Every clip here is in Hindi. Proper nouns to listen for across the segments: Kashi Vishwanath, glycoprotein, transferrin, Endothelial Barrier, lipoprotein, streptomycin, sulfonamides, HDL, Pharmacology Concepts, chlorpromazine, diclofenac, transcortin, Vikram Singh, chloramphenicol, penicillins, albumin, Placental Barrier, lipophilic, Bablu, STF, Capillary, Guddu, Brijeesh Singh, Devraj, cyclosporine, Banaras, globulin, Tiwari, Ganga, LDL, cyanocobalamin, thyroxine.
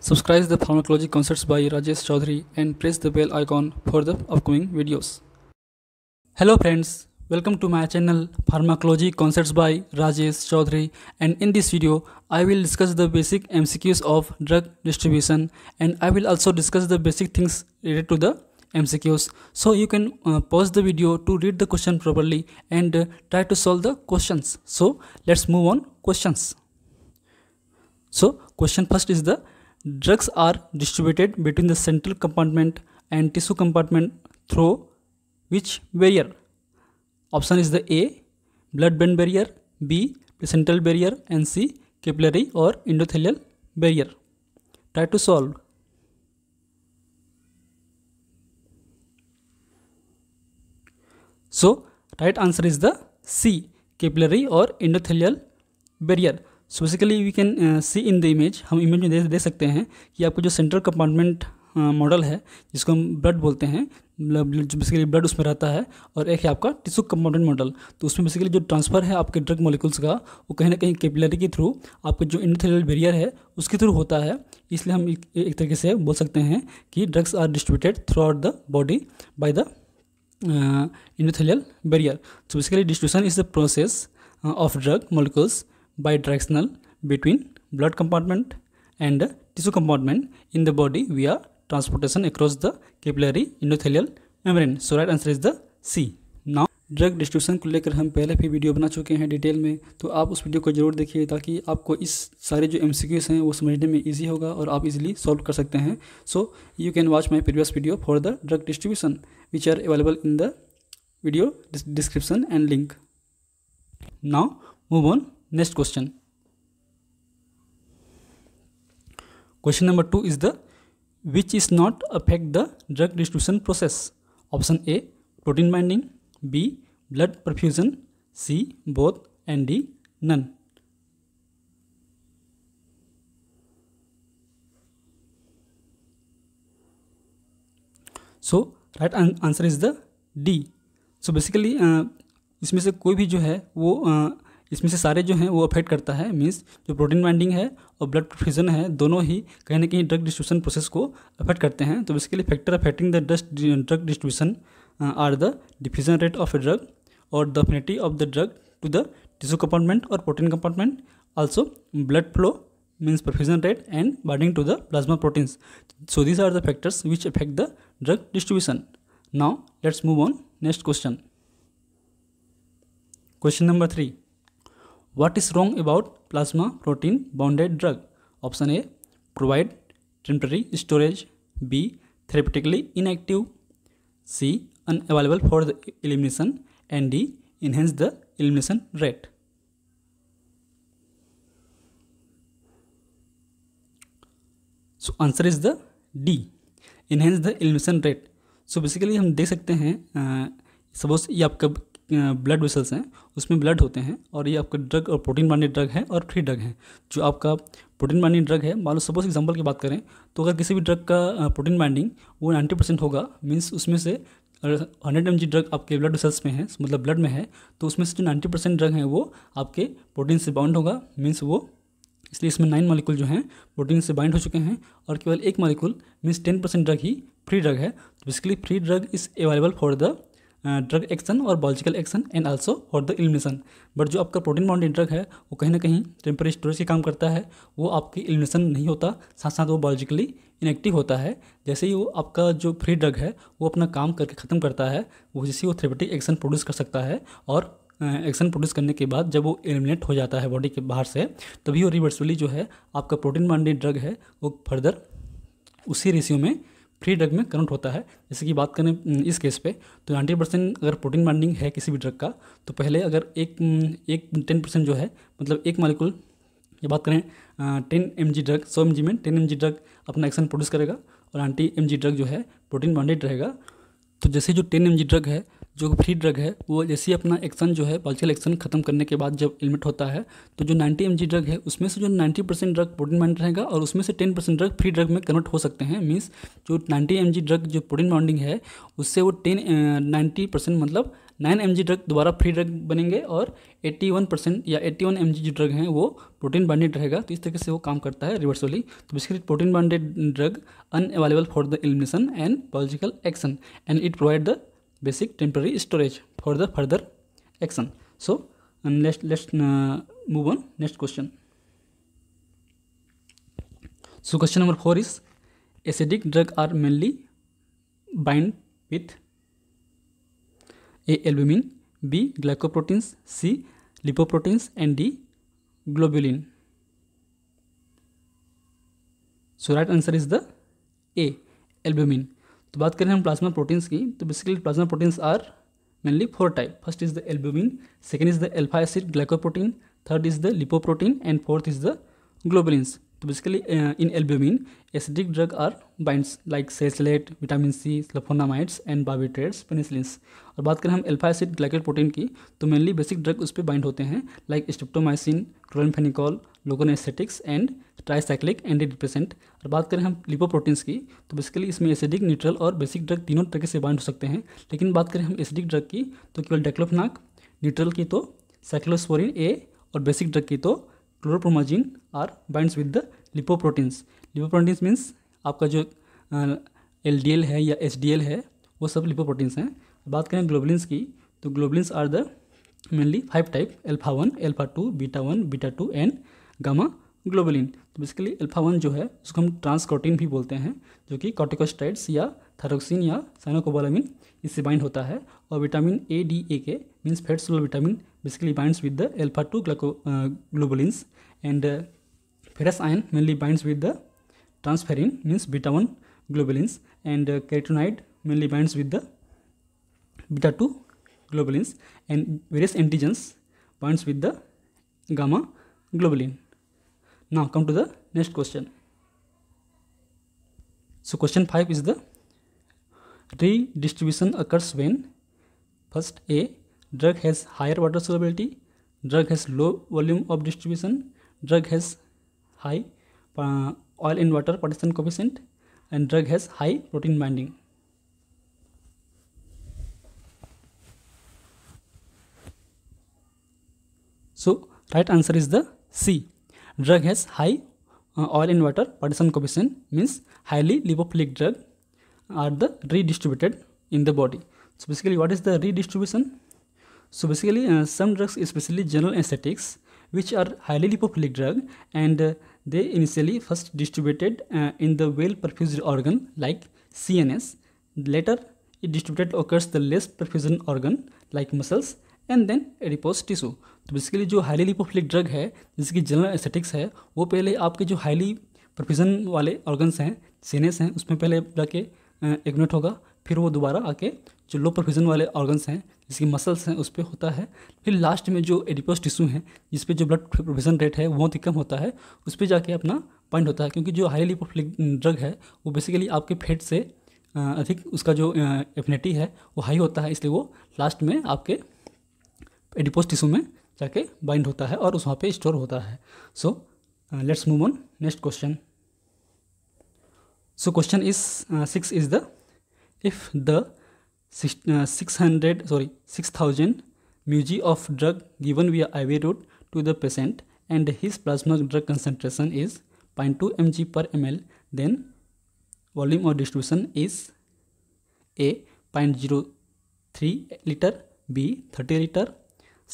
Subscribe the Pharmacology Concepts by Rajesh Choudhary and press the bell icon for the upcoming videos. Hello friends, welcome to my channel Pharmacology Concepts by Rajesh Choudhary, and in this video I will discuss the basic MCQs of drug distribution, and I will also discuss the basic things related to the MCQs. So you can pause the video to read the question properly and try to solve the questions. So let's move on questions. So question first is the drugs are distributed between the central compartment and tissue compartment through which barrier? Option is the A, blood brain barrier, B, placental barrier, and C, capillary or endothelial barrier. Try to solve. So right answer is the C, capillary or endothelial barrier. So basically we can see in the image, हम इमेज में दे सकते हैं कि आपको जो सेंट्रल कंपार्टमेंट मॉडल है जिसको हम ब्लड बोलते हैं, बेसिकली ब्लड उसमें रहता है, और एक है आपका टिश्यू कंपार्टमेंट मॉडल. तो उसमें बेसिकली जो ट्रांसफ़र है आपके ड्रग मॉलिक्यूल्स का वो कहीं ना कहीं कैपिलरी के थ्रू आपका जो एंडोथेलियल बैरियर है उसके थ्रू होता है. इसलिए हम एक तरीके से बोल सकते हैं कि drugs are distributed throughout the body by the endothelial barrier. So basically distribution is the process of drug molecules bidirectional between blood compartment and tissue compartment in the body via transportation across the capillary endothelial membrane. So right answer is the C. Now drug distribution को लेकर हम पहले भी वीडियो बना चुके हैं डिटेल में, तो आप उस वीडियो को जरूर देखिए ताकि आपको इस सारे जो MCQs हैं वो समझने में इजी होगा और आप इजीली सॉल्व कर सकते हैं. So you can watch my previous video for the drug distribution which are available in the video description and link. Now move on. Next question. Question number 2 is the which is not affect the drug distribution process. Option A, protein binding, B, blood perfusion, C, both, and D, none. So right answer is the D. So basically इसमें से कोई भी जो है वो इसमें से सारे जो हैं वो अफेक्ट करता है. मींस जो प्रोटीन बाइंडिंग है और ब्लड परफ्यूजन है दोनों ही कहीं ना कहीं ड्रग डिस्ट्रीब्यूशन प्रोसेस को अफेक्ट करते हैं. तो basically factor affecting the drug distribution are the diffusion rate of a drug और the affinity of the drug to the tissue compartment और protein compartment, also blood flow means perfusion rate and binding to the plasma proteins. So these are the factors which affect the drug distribution. Now let's move on next question. Question number 3. What is wrong about plasma protein bounded drug? Option A, provide temporary storage, B, therapeutically inactive, C, unavailable for the elimination, and D, enhance the elimination rate. So answer is the D, enhance the elimination rate. So basically हम देख सकते हैं, सपोज ये आपका ब्लड वेसल्स हैं, उसमें ब्लड होते हैं और ये आपका ड्रग और प्रोटीन बाइंडिंग ड्रग है और फ्री ड्रग है. जो आपका प्रोटीन बाइंडिंग ड्रग है, मान लो सपोज एग्जांपल की बात करें तो अगर किसी भी ड्रग का प्रोटीन बाइंडिंग वो 90% होगा, मींस उसमें से 100 mg ड्रग आपके ब्लड वेसल्स में है, मतलब ब्लड में है, तो उसमें से जो 90% ड्रग है वो आपके प्रोटीन से बाउंड होगा. मीन्स वो, इसलिए इसमें 9 मॉलिक्यूल जो हैं प्रोटीन से बाइंड हो चुके हैं और केवल एक मॉलिक्यूल मीन्स 10% ड्रग ही फ्री ड्रग है. तो basically free drug is available for the drug action और biological action and also for the elimination. But जो आपका प्रोटीन बाउंडेड ड्रग है वो कहीं ना कहीं टेम्परेरी स्टोरेज के काम करता है, वो आपकी एलिमिनेशन नहीं होता, साथ साथ वो बायोलॉजिकली इनएक्टिव होता है. जैसे ही वो आपका जो फ्री ड्रग है वो अपना काम करके ख़त्म करता है, वो जैसे वो थेरेप्यूटिक एक्शन प्रोड्यूस कर सकता है, और एक्शन प्रोड्यूस करने के बाद जब वो एलिमिनेट हो जाता है बॉडी के बाहर से तभी वो रिवर्सिबली जो है आपका प्रोटीन बाउंडेड ड्रग है वो फर्दर उसी रेशियो में फ्री ड्रग में कन्वर्ट होता है. जैसे कि बात करें इस केस पे तो 90% अगर प्रोटीन बाइंडिंग है किसी भी ड्रग का तो पहले अगर 10% जो है, मतलब एक मॉलिक्यूल, ये बात करें 10 mg ड्रग, 100 mg में 10 mg ड्रग अपना एक्शन प्रोड्यूस करेगा और 90 mg ड्रग जो है प्रोटीन बाइंडेड रहेगा. तो जैसे जो 10 mg ड्रग है जो फ्री ड्रग है वो जैसे अपना एक्शन जो है बायोलॉजिकल एक्शन खत्म करने के बाद जब एलिमिनेट होता है तो जो 90 mg ड्रग है उसमें से जो 90% ड्रग प्रोटीन बाइंडिंग रहेगा और उसमें से 10% ड्रग फ्री ड्रग में कन्वर्ट हो सकते हैं. मींस जो 90 mg ड्रग जो प्रोटीन बाइंडिंग है उससे वो 90%, मतलब 9 mg ड्रग दोबारा फ्री ड्रग बनेंगे और 81% या 81 mg जो ड्रग हैं वो प्रोटीन बाइंडेड रहेगा। तो इस तरीके से वो काम करता है रिवर्सली। तो basically protein binded drug unavailable for the elimination and biological action and it provide the basic temporary storage for the further action. So let's move on next question. So question number 4 is acidic drug are mainly bind with A albumin, B glycoproteins, C lipoproteins and D globulin. So right answer is the A albumin. तो बात करें हम प्लाज्मा प्रोटीन्स की, तो basically plasma proteins are mainly 4 type. First is the albumin, second is the alpha acid glycoprotein, third is the lipoprotein and fourth is the globulins. तो basically in albumin acidic drug are binds like salicylate, vitamin C, sulphonamides and barbiturates, penicillins. और बात करें हम अल्फा एसिड ग्लाइकेट प्रोटीन की, तो मेनली बेसिक ड्रग उस पर बाइंड होते हैं like streptomycin, chloramphenicol, local anaesthetics and tricyclic and depressant. और बात करें हम लिपोप्रोटीन्स की, तो बेसिकली इसमें एसिडिक, न्यूट्रल और बेसिक ड्रग तीनों तरीके से बाइंड हो सकते हैं। लेकिन बात करें हम एसिडिक ड्रग की तो केवल डिक्लोफेनाक, न्यूट्रल की तो साइक्लोस्पोरिन ए और बेसिक ड्रग की तो chlorpromazine are binds with the lipoproteins. Lipoproteins means आपका जो एलडीएल है या एचडीएल है वो सब लिपोप्रोटीन्स हैं। बात करें ग्लोबुलिन्स की, तो globulins are the mainly 5 type, alpha 1, alpha 2, beta 1, beta 2 and gamma globulin. तो बेसिकली अल्फा 1 जो है उसको हम ट्रांसकॉर्टिन भी बोलते हैं, जो कि कॉर्टिकोस्टेरॉइड्स या थायरोक्सिन या साइनोकोबालामिन इससे बाइंड होता है। और vitamin A D A K means fat soluble vitamin basically binds with the alpha 2 globulins and ferrous ion mainly binds with the transferrin means beta 1 globulins and carotenoid mainly binds with the beta 2 globulins and various antigens binds with the gamma globulin. Now come to the next question. So question 5 is the redistribution occurs when first A drug has higher water solubility, drug has low volume of distribution, drug has high oil and water partition coefficient and drug has high protein binding. So right answer is the C. Drug has high oil and water partition coefficient means highly lipophilic drug are the redistributed in the body. So basically what is the redistribution? So basically some drugs, especially general anesthetics, which are highly lipophilic drug and they initially first distributed in the well perfused organ like CNS. Later it distributed occurs the less perfusion organ like muscles and then adipose tissue. तो बेसिकली जो हाईली लिपोफिलिक ड्रग है जैसे कि जनरल एस्थेटिक्स है, वो पहले आपके जो हाईली परफ्यूजन वाले ऑर्गन्स हैं, सीनेस हैं, उसमें पहले जाके एक्टिवेट होगा, फिर वो दोबारा आके जो लो परफ्यूजन वाले ऑर्गन्स हैं जैसे कि मसल्स हैं उस पर होता है, फिर लास्ट में जो एडिपोस टिश्यू हैं जिस पर जो ब्लड परफ्यूजन रेट है बहुत ही कम होता है उस पर जाके अपना बाइंड होता है। क्योंकि जो हाईली लिपोफिलिक ड्रग है वो बेसिकली आपके फेट से अधिक उसका जो एफिनिटी है वो हाई होता है, इसलिए वो लास्ट में आपके एडिपोस टिश्यू में जाके बाइंड होता है और उस वहाँ पे स्टोर होता है। So let's move on next question. So question is 6 is the if the 6000 mg of drug given via IV route to the patient and his plasma drug concentration is 0.2 mg per ml, then volume of distribution is A 0.03 liter, B 30 liter,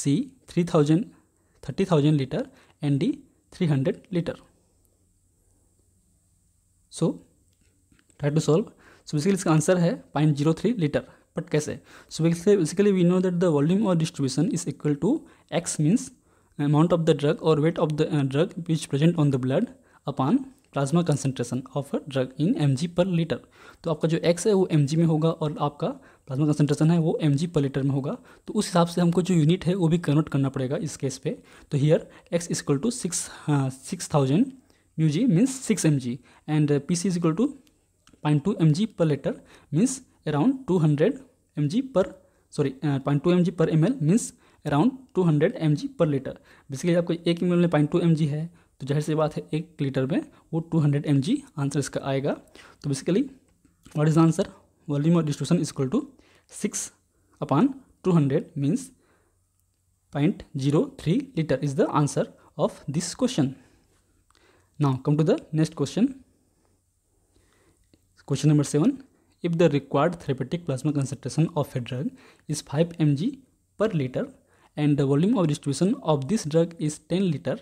C 30,000 liter and D 300 liter. So try to solve. So basically इसका आंसर है 0.03 liter, बट कैसे? So basically we know that the volume or distribution is equal to X means amount of the drug or weight of the drug which present on the blood upon plasma concentration of drug in mg per litre. तो आपका जो x है वो mg में होगा और आपका प्लाज्मा कंसनट्रेशन है वो mg पर लीटर में होगा, तो उस हिसाब से हमको जो यूनिट है वो भी कन्वर्ट करना पड़ेगा इस केस पे। तो here x is equal to 6000 μg means 6 mg and pc is equal to 0.2 mg per litre means around 200 mg per 0.2 mg per M L means around 200 mg per litre. Basically आपको 1 ml में 0.2 mg है तो जाहिर सी बात है 1 लीटर में वो 200 mg आंसर इसका आएगा। तो basically what is answer volume of distribution is equal to 6/ 200 means 0.03 liter is the answer of this question. Now come to the next question. Question number 7. If the required therapeutic plasma concentration of a drug is 5 mg per liter and the volume of distribution of this drug is 10 liter,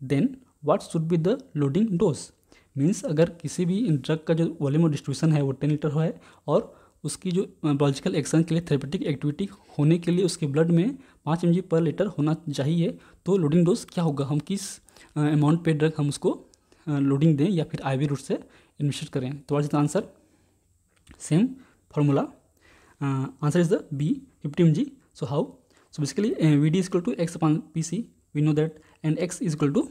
then what should be the loading dose? Means अगर किसी भी ड्रग का जो वॉल्यूम और डिस्ट्रीब्यूशन है वो 10 लीटर है और उसकी जो बायोलॉजिकल एक्शन के लिए थेरेपेटिक एक्टिविटी होने के लिए उसके ब्लड में 5 mg पर लीटर होना चाहिए, तो लोडिंग डोज क्या होगा, हम किस अमाउंट पे ड्रग हम उसको लोडिंग दें या फिर आईवी रूट से एडमिशन करें. तो what is the answer? Same formula, answer is the B 50 mg. So how? So basically V D is equal to X upon P C, we know that, and X is equal to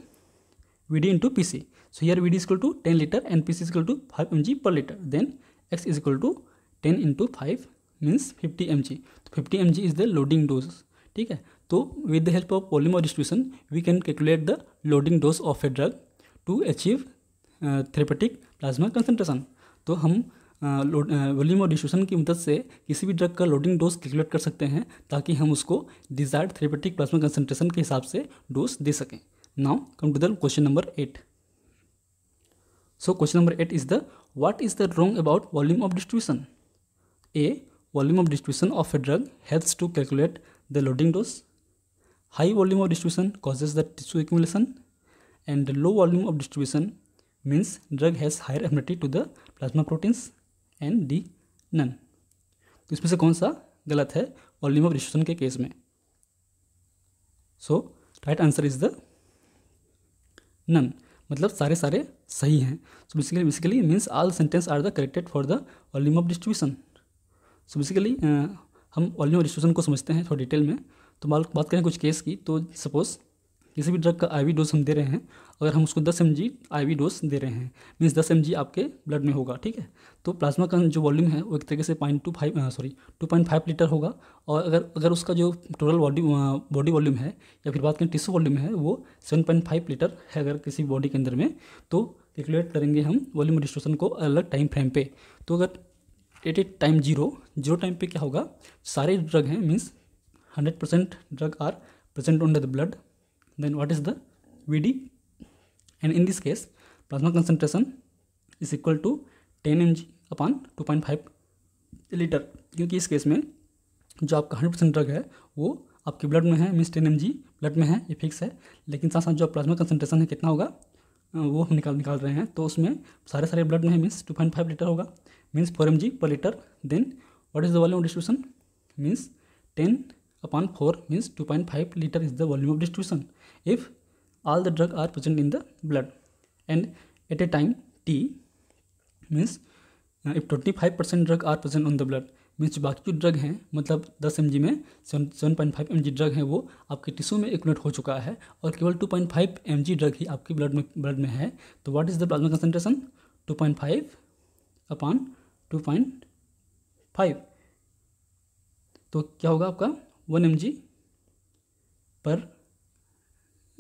VD into PC. So here VD is equal to 10 liter and PC is equal to 5 mg per liter. Then X is equal to 10 into 5 means 50 mg. So 50 mg is the loading dose. ठीक है, तो with the help of volume or distribution we can calculate the loading dose of a drug to achieve therapeutic plasma concentration. तो हम वॉल्यूम और डिस्ट्रीब्यूशन की मदद से किसी भी ड्रग का लोडिंग डोज कैलकुलेट कर सकते हैं ताकि हम उसको डिजायर्ड थेरेपेटिक प्लाज्मा कंसंट्रेशन के हिसाब से डोज दे सकें. Now come to the question number 8. So question number 8 is the what is the wrong about volume of distribution? A. Volume of distribution of a drug helps to calculate the loading dose. High volume of distribution causes the tissue accumulation, and low volume of distribution means drug has higher affinity to the plasma proteins. And D. None. तो इसमें से कौन सा गलत है वॉल्यूम ऑफ डिस्ट्रीब्यूशन के केस में? So right answer is the none, मतलब सारे सही हैं. So basically means all sentence are the corrected for the volume of distribution. So basically हम वॉल्यूम ऑफ डिस्ट्रीब्यूशन को समझते हैं थोड़ा डिटेल में. तो बात करें कुछ केस की, तो सपोज किसी भी ड्रग का आईवी डोज हम दे रहे हैं, अगर हम उसको 10 mg आईवी डोज दे रहे हैं मीन्स 10 mg आपके ब्लड में होगा. ठीक है, तो प्लाज्मा का जो वॉल्यूम है वो एक तरीके से 2.5 लीटर होगा, और अगर उसका जो टोटल बॉडी वॉल्यूम है या फिर बात करें टिश्यू वॉल्यूम है वो 7.5 लीटर है अगर किसी बॉडी के अंदर में. तो कैलकुलेट करेंगे हम वॉल्यूम डिस्ट्रीब्यूशन को अलग टाइम फ्रेम पर. तो अगर एट टाइम जीरो टाइम पर क्या होगा, सारे ड्रग हैं means 100% drug are present on the blood. Then what is the VD? And in this case, plasma concentration is equal to 10 mg upon 2.5 liter. क्योंकि इस केस में जो आपका 100% ड्रग है वो आपके ब्लड में है मीन्स 10 mg ब्लड में है, ये फिक्स है. लेकिन साथ साथ जो प्लाज्मा कंसनट्रेशन है कितना होगा वो हम निकाल रहे हैं, तो उसमें सारे ब्लड में है मीन्स 2.5 लीटर होगा means 4 mg per litre. Then what is the volume of distribution means 10/4 means 2.5 liter is the volume of distribution if all the drug are present in the blood. And at a time t means if 25% drug are present on the blood means बाकी जो ड्रग हैं मतलब 10 mg में 7.5 mg ड्रग है वो आपके टिश्यू में एक्यूमुलेट हो चुका है और केवल 2.5 mg ड्रग ही आपके ब्लड में है. तो what is the plasma concentration 2.5/2.5, तो क्या होगा आपका 1 mg per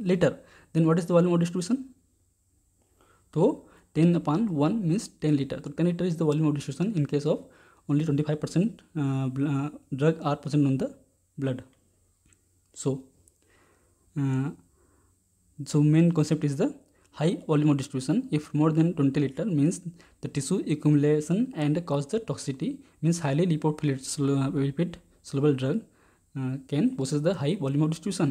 litre. Then what is the volume of distribution, तो 10/1 मीन्स 10 लीटर. तो 10 litre is the volume of distribution in case of only 25% drug are present on the blood. So main concept is the high volume of distribution if more then 20 litre means the tissue accumulation and cause the toxicity means highly lipophilic soluble drug can possess the high volume of distribution.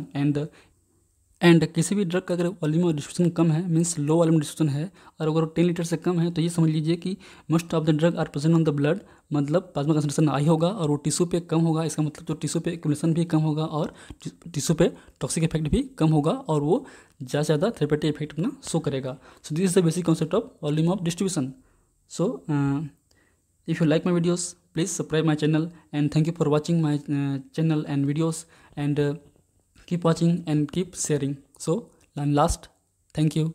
and किसी भी ड्रग का अगर वॉल्यूम ऑफ डिस्ट्रीब्यूशन कम है मीन्स लो वॉल्यूम डिस्ट्रीब्यूशन है और अगर 10 लीटर से कम है, तो ये समझ लीजिए कि most of the drug are present on the blood, मतलब प्लाज्मा कंसंट्रेशन हाई होगा और वो टिश्यू पे कम होगा. इसका मतलब जो टिश्यू पे एक्यूमुलेशन भी कम होगा और टिश्यू पे टॉक्सिक इफेक्ट भी कम होगा और वो ज़्यादा से ज़्यादा थेरेपेटिक इफेक्ट अपना शो करेगा. So this is the basic concept of volume of distribution. So if you like my videos, please subscribe my channel, and thank you for watching my channel and videos, and keep watching and keep sharing. So, and last, thank you.